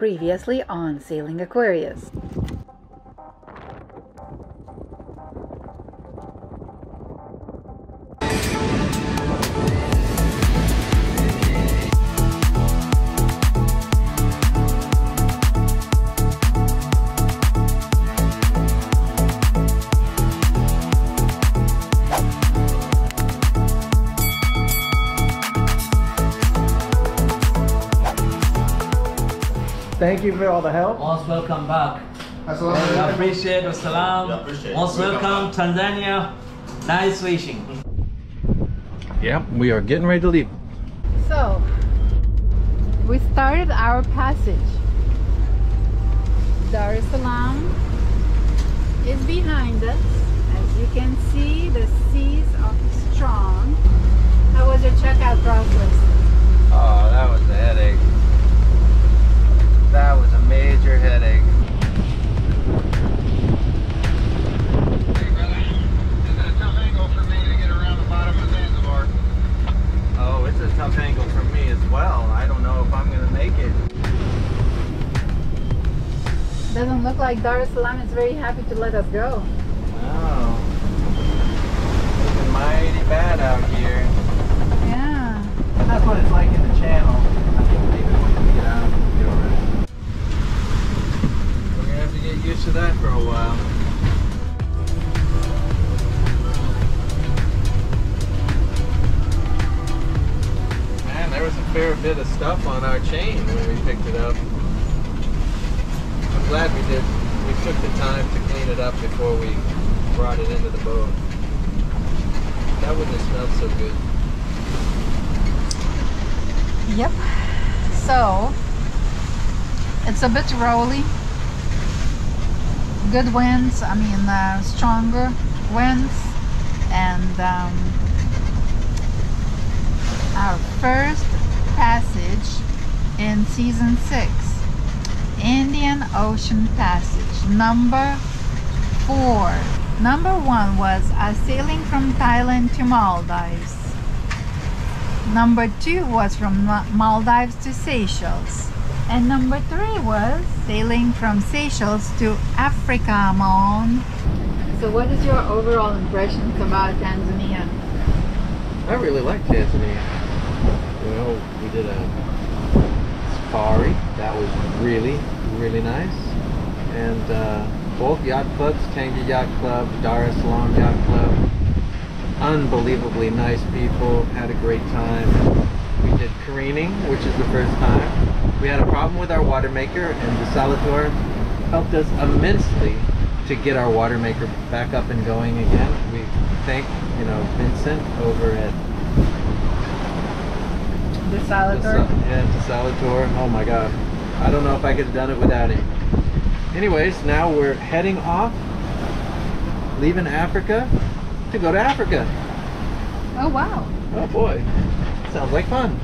Previously on Sailing Aquarius. Thank you for all the help. Most welcome back. I appreciate Dar es Salaam. Most welcome Tanzania. Nice wishing. Yeah, we are getting ready to leave. So, we started our passage. Dar es Salaam is behind us. As you can see, the seas are strong. How was your checkout process? Oh, that was a headache. That was a major headache. Hey brother, is it a tough angle for me to get around the bottom of Zanzibar? Oh, it's a tough angle for me as well. I don't know if I'm going to make it. Doesn't look like Dar es Salaam is very happy to let us go. Wow. Looking mighty bad out here. Yeah. That's what it's like in the channel. I think maybe when we get out. Get used to that for a while. Man, there was a fair bit of stuff on our chain when we picked it up. I'm glad we did. We took the time to clean it up before we brought it into the boat. That wouldn't have smelled so good. Yep. So, it's a bit rolly. Good winds, I mean stronger winds, and our first passage in season 6, Indian Ocean passage number 4. Number 1 was a sailing from Thailand to Maldives. Number 2 was from Maldives to Seychelles. And number 3 was sailing from Seychelles to Africa, Mon. So what is your overall impressions about Tanzania? I really like Tanzania. You know, we did a safari. That was really, really nice. And both yacht clubs, Tanga Yacht Club, Dar es Salaam Yacht Club. Unbelievably nice people. Had a great time. We did careening, which is the first time. We had a problem with our water maker, and Desalator helped us immensely to get our water maker back up and going again. We thank, you know, Vincent over at Desalator. Yeah, Desalator. Oh my God, I don't know if I could have done it without him. Anyways, now we're heading off, leaving Africa to go to Africa. Oh wow. Oh boy. Sounds like fun.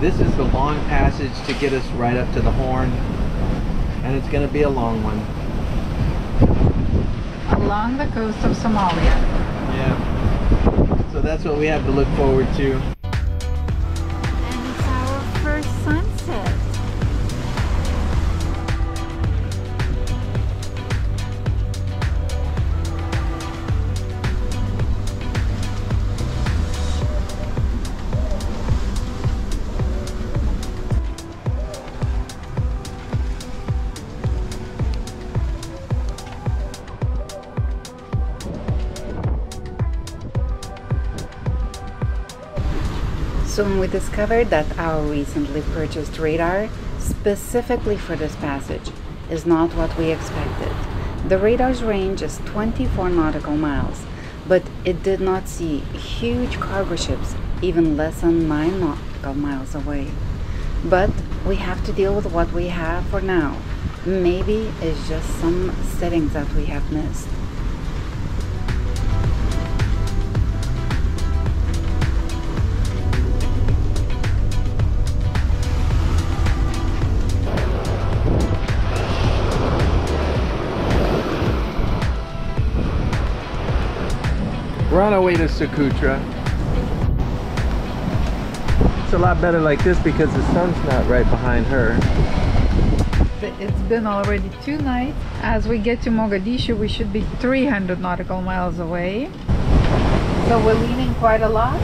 This is the long passage to get us right up to the Horn, and it's going to be a long one. Along the coast of Somalia. Yeah. So that's what we have to look forward to. And it's our first sunset. Soon we discovered that our recently purchased radar, specifically for this passage, is not what we expected. The radar's range is 24 nautical miles, but it did not see huge cargo ships even less than 9 nautical miles away. But we have to deal with what we have for now. Maybe it's just some settings that we have missed. We're on our way to Socotra. looks a lot better like this because the sun's not right behind her. It's been already 2 nights. As we get to Mogadishu, we should be 300 nautical miles away. So we're leaning quite a lot.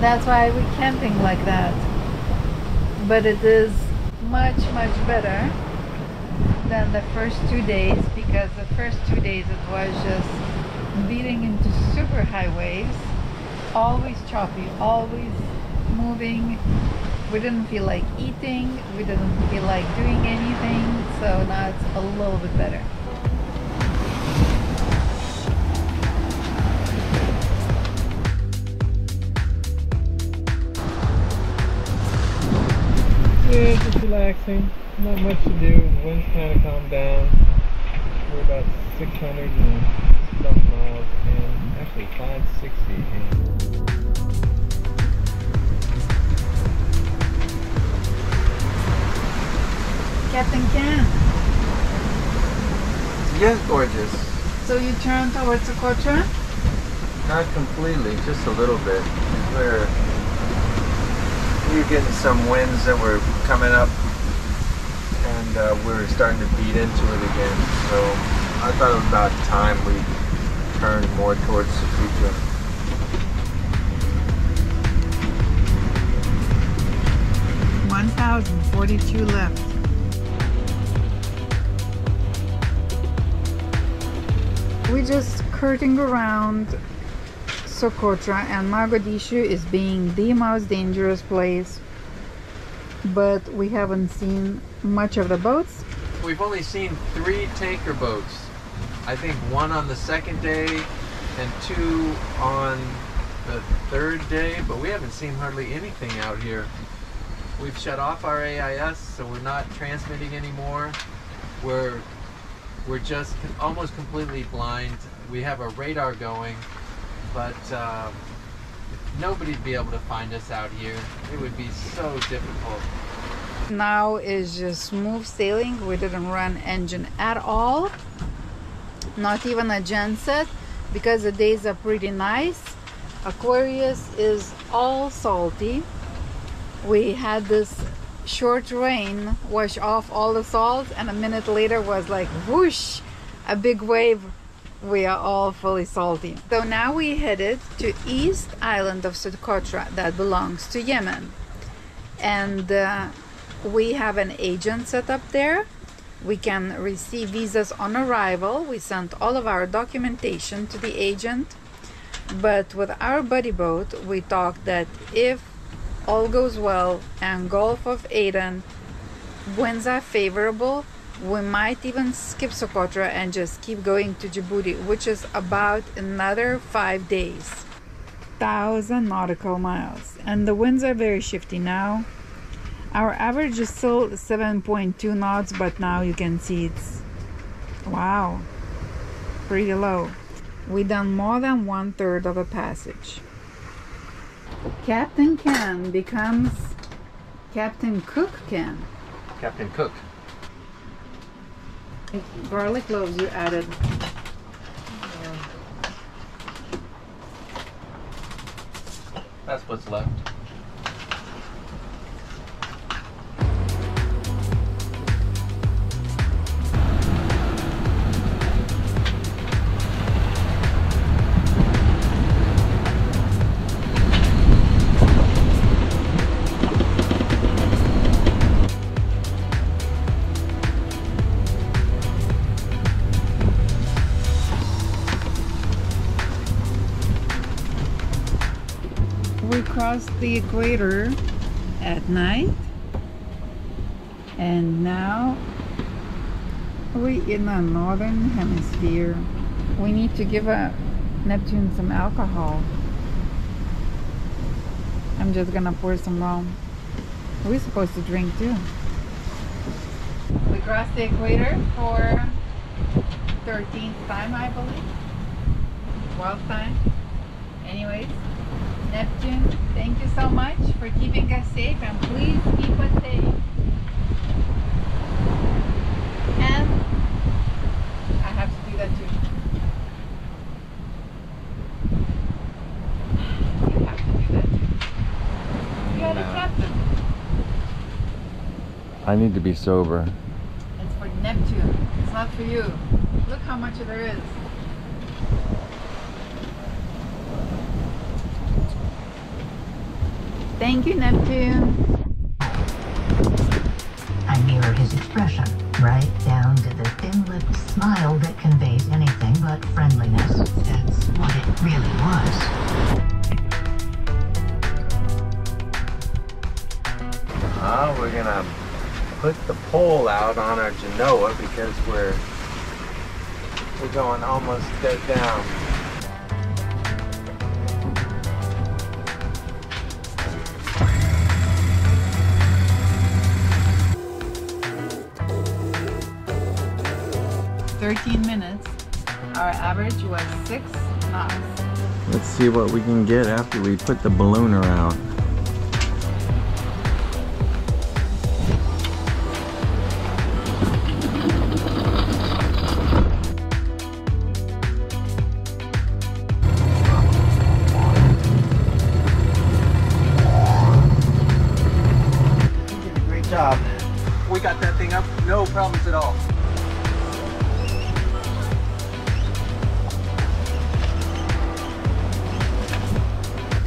That's why we're camping like that. But it is much, much better than the first 2 days, because the first 2 days it was just beating into super high waves. Always choppy, always moving. We didn't feel like eating, we didn't feel like doing anything, so now it's a little bit better. Yeah, just relaxing, not much to do, wind's kind of calmed down. We're about 600 and something miles in, actually 560 in. Captain Ken. Yes, gorgeous. So you turn towards Socotra? Not completely, just a little bit. Where you're getting some winds that were coming up, and we're starting to beat into it again. So I thought it was about time we turned more towards Socotra. $1,042 left. We're just skirting around Socotra, and Mogadishu is being the most dangerous place, but we haven't seen much of the boats. We've only seen 3 tanker boats. I think 1 on the 2nd day and 2 on the 3rd day, but we haven't seen hardly anything out here. We've shut off our AIS, so we're not transmitting anymore. We're just almost completely blind. We have a radar going, but nobody'd be able to find us out here. It would be so difficult. Now is just smooth sailing. We didn't run engine at all, not even a genset, because the days are pretty nice. Aquarius is all salty. We had this short rain wash off all the salt, and a minute later was like whoosh, a big wave. We are all fully salty. So now we headed to east island of Socotra that belongs to Yemen, and we have an agent set up there. We can receive visas on arrival. We sent all of our documentation to the agent, but with our buddy boat we talked that if all goes well and Gulf of Aden winds are favorable, we might even skip Socotra and just keep going to Djibouti, which is about another 5 days. 1,000 nautical miles, and the winds are very shifty now. Our average is still 7.2 knots, but now you can see it's, wow, pretty low. We've done more than 1/3 of a passage. Captain Ken becomes Captain Cook Ken. Captain Cook. Garlic cloves you added. Yeah. That's what's left. The equator at night, and now we're in the northern hemisphere. We need to give Neptune some alcohol. I'm just gonna pour some rum. We're supposed to drink too. We crossed the equator for 13th time, I believe, 12th time. Anyways, Neptune, thank you so much for keeping us safe, and please keep us safe. And I have to do that too. You have to do that too. I need to be sober. It's for Neptune. It's not for you. Look how much there is. Thank you, Neptune. I mirror his expression, right down to the thin-lipped smile that conveys anything but friendliness. That's what it really was. Ah, we're gonna put the pole out on our genoa because we're going almost dead down. . 13 minutes. Our average was 6 knots. Let's see what we can get after we put the balloon around. We got that thing up, no problems at all.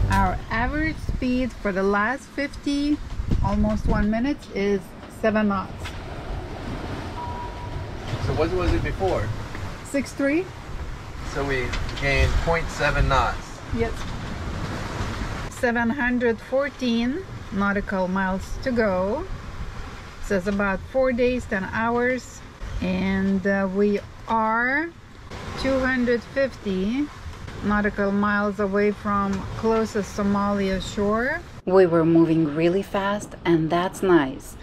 Our average speed for the last 50, almost 1 minute, is 7 knots. So what was it before? 6.3. So we gained 0.7 knots. Yes. 714 nautical miles to go. So it's about 4 days, 10 hours, and we are 250 nautical miles away from closest Somalia shore. We were moving really fast, and that's nice.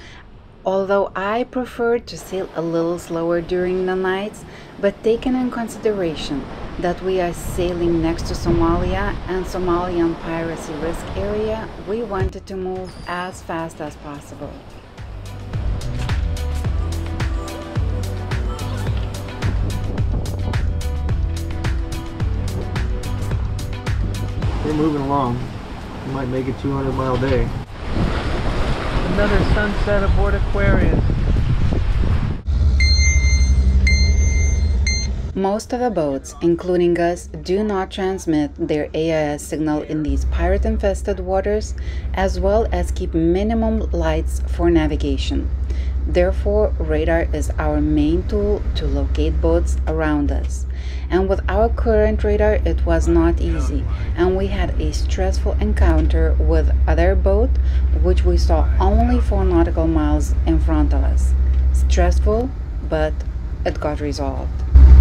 Although I preferred to sail a little slower during the nights, but taking in consideration that we are sailing next to Somalia and Somalian piracy risk area, we wanted to move as fast as possible. We're moving along. We might make a 200-mile day. Another sunset aboard Aquarius. Most of the boats, including us, do not transmit their AIS signal in these pirate-infested waters, as well as keep minimum lights for navigation. Therefore, radar is our main tool to locate boats around us. And with our current radar, it was not easy, and we had a stressful encounter with other boat, which we saw only 4 nautical miles in front of us. Stressful, but it got resolved.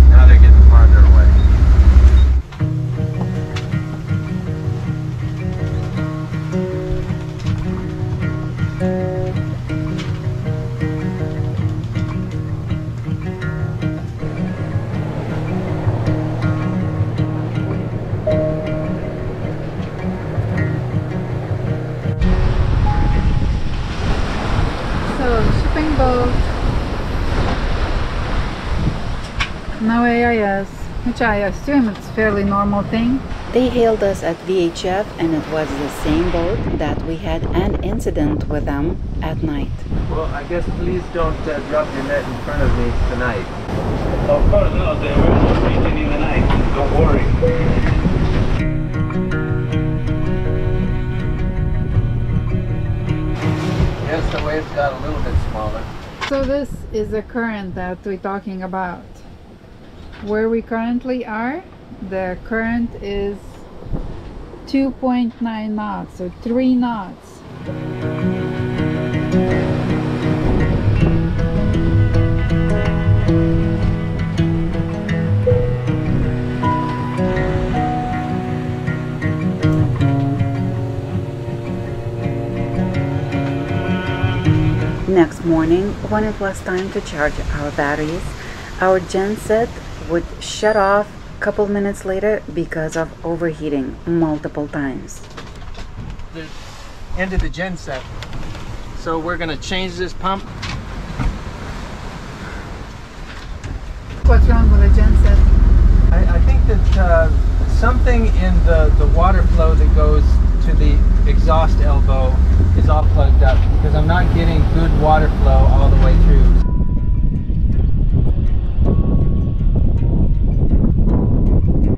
Now they're getting farther away. No AIS, which I assume it's a fairly normal thing. They hailed us at VHF, and it was the same boat that we had an incident with them at night. Well, I guess please don't drop your net in front of me tonight. Of course not, they were not waiting in the night, don't worry. Yes, the waves got a little bit smaller. So this is the current that we're talking about. Where we currently are, the current is 2.9 knots, so 3 knots. Next morning, when it was time to charge our batteries, our genset would shut off a couple minutes later because of overheating multiple times. The end of the genset. So we're gonna change this pump. What's wrong with the genset? I think that something in the water flow that goes to the exhaust elbow is all plugged up because I'm not getting good water flow all the way through.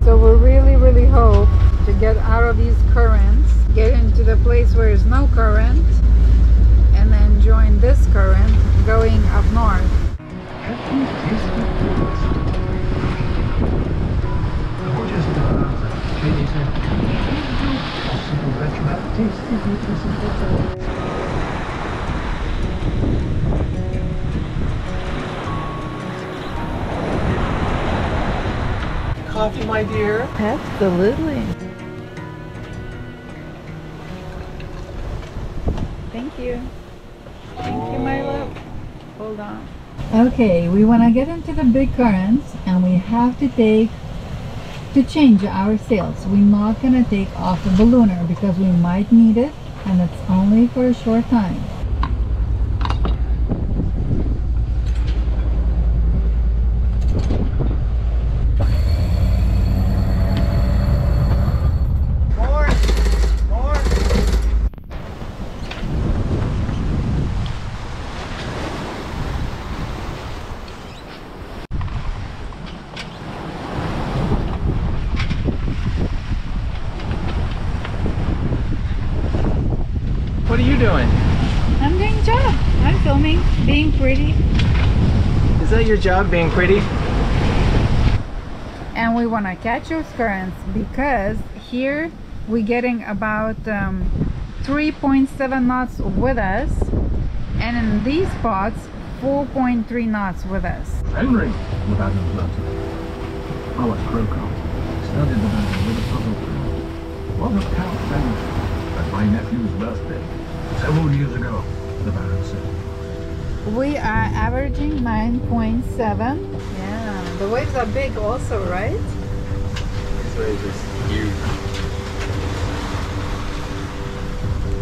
So we really hope to get out of these currents, get into the place where there's no current, and then join this current going up north. Coffee, my dear. Absolutely. Thank you. Thank you, my love. Hold on. Okay, we want to get into the big currents, and we have to change our sails. We're not going to take off the ballooner because we might need it, and it's only for a short time. What are you doing? I'm doing a job. I'm filming, being pretty. Is that your job, being pretty? And we want to catch those currents because here we're getting about 3.7 knots with us, and in these spots 4.3 knots with us. Henry, without no blood. Oh, it's Croco. Studied the mountain with a puzzle. What was Count Benjamin at my nephew's birthday? Several years ago, the Baron said. We are averaging 9.7. Yeah, the waves are big also, right? These waves are huge.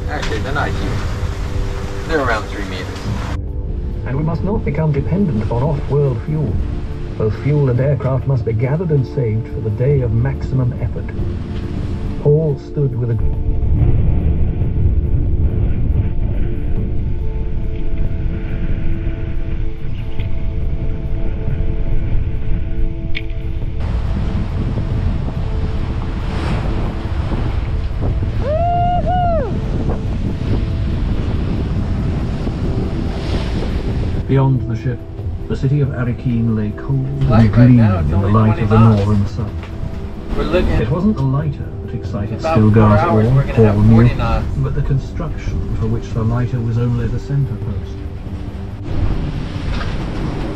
Actually, they're not huge. They're around 3 meters. And we must not become dependent on off-world fuel. Both fuel and aircraft must be gathered and saved for the day of maximum effort. All stood with a... Beyond the ship, the city of Arakeen lay cold and gleaming in the light of the northern sun. It wasn't the lighter that excited Stilgar's awe or me, but the construction for which the lighter was only the center post.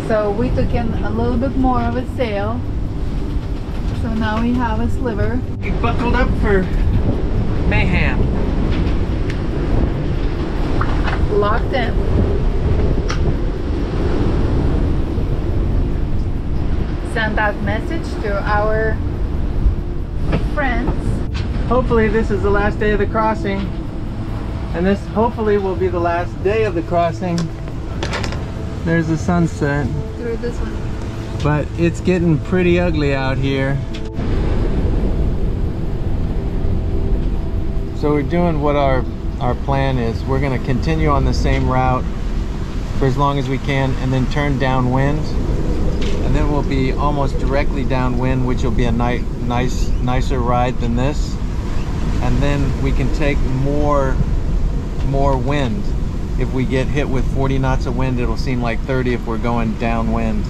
So we took in a little bit more of a sail, so now we have a sliver. We buckled up for mayhem. Locked in. Send that message to our friends. Hopefully this is the last day of the crossing, and this hopefully will be the last day of the crossing. There's the sunset through this one, but it's getting pretty ugly out here. So we're doing what our plan is. We're going to continue on the same route for as long as we can and then turn downwind. And then we'll be almost directly downwind, which will be a nicer ride than this. And then we can take more wind. If we get hit with 40 knots of wind, it'll seem like 30 if we're going downwind.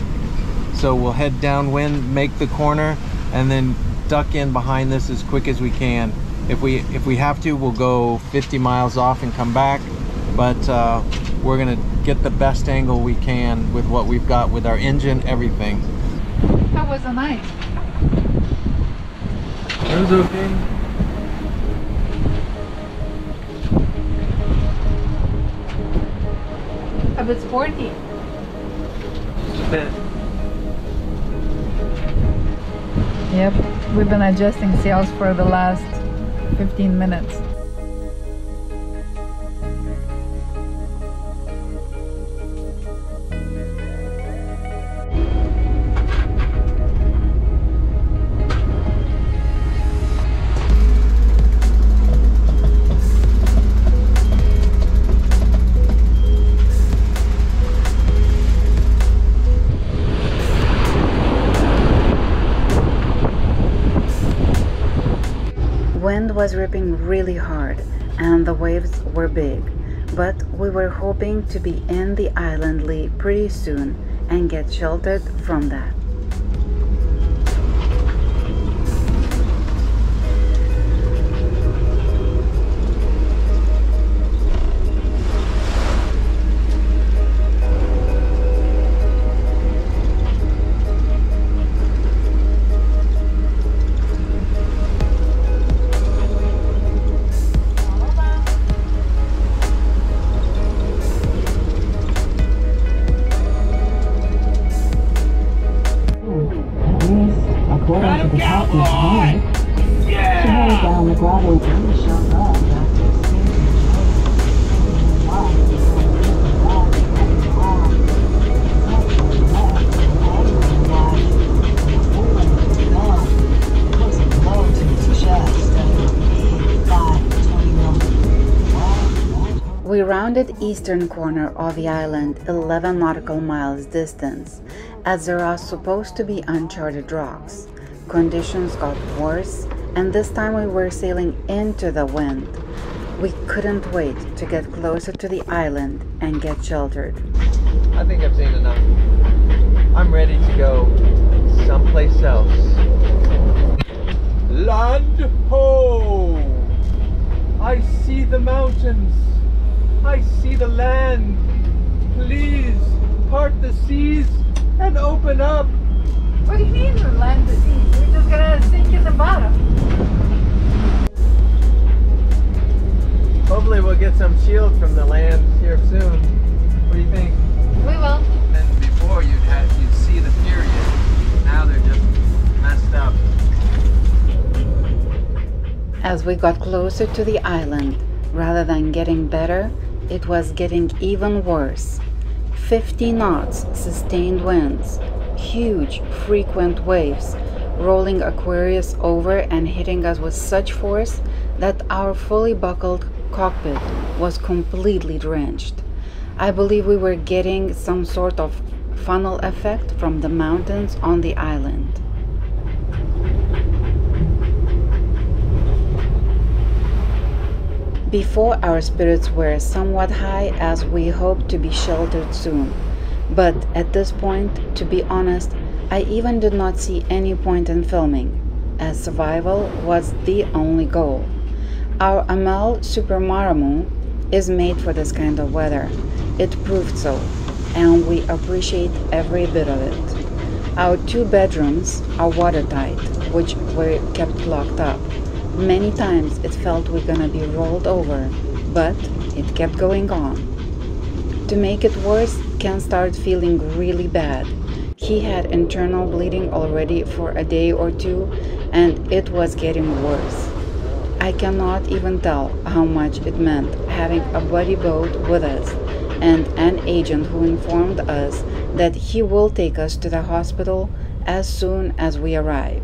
So we'll head downwind, make the corner, and then duck in behind this as quick as we can. If we have to, we'll go 50 miles off and come back. But we're gonna get the best angle we can with what we've got, with our engine, everything. How was the night? It was okay. A bit sporty. Just a bit. Yep, we've been adjusting sails for the last 15 minutes. It was ripping really hard and the waves were big, but we were hoping to be in the island lee pretty soon and get sheltered from that. We rounded eastern corner of the island 11 nautical miles distance, as there are supposed to be uncharted rocks. Conditions got worse, and this time we were sailing into the wind. We couldn't wait to get closer to the island and get sheltered. I think I've seen enough. I'm ready to go someplace else. Land ho! I see the mountains. I see the land. Please part the seas and open up. What do you mean land the seas? We're just gonna sink in the bottom. Hopefully we'll get some shield from the land here soon. What do you think? We will. Then before you'd see the period. Now they're just messed up. As we got closer to the island, rather than getting better, it was getting even worse. 50 knots sustained winds, huge frequent waves, rolling Aquarius over and hitting us with such force that our fully buckled cockpit was completely drenched. I believe we were getting some sort of funnel effect from the mountains on the island. Before, our spirits were somewhat high as we hoped to be sheltered soon. But at this point, to be honest, I even did not see any point in filming, as survival was the only goal. Our Amel Super Maramu is made for this kind of weather. It proved so, and we appreciate every bit of it. Our 2 bedrooms are watertight, which were kept locked up. Many times it felt we're gonna be rolled over, but it kept going on. To make it worse, Ken started feeling really bad. He had internal bleeding already for a day or 2, and it was getting worse. I cannot even tell how much it meant having a buddy boat with us and an agent who informed us that he will take us to the hospital as soon as we arrive.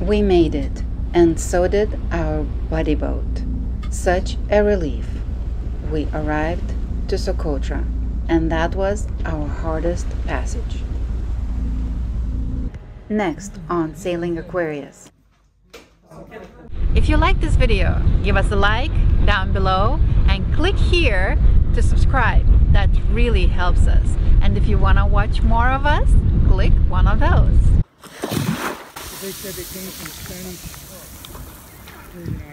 We made it, and so did our buddy boat. Such a relief. We arrived to Socotra, and that was our hardest passage. Next on Sailing Aquarius. If you like this video, give us a like down below and click here to subscribe. That really helps us. And if you want to watch more of us, click one of those. They said it came from Spanish.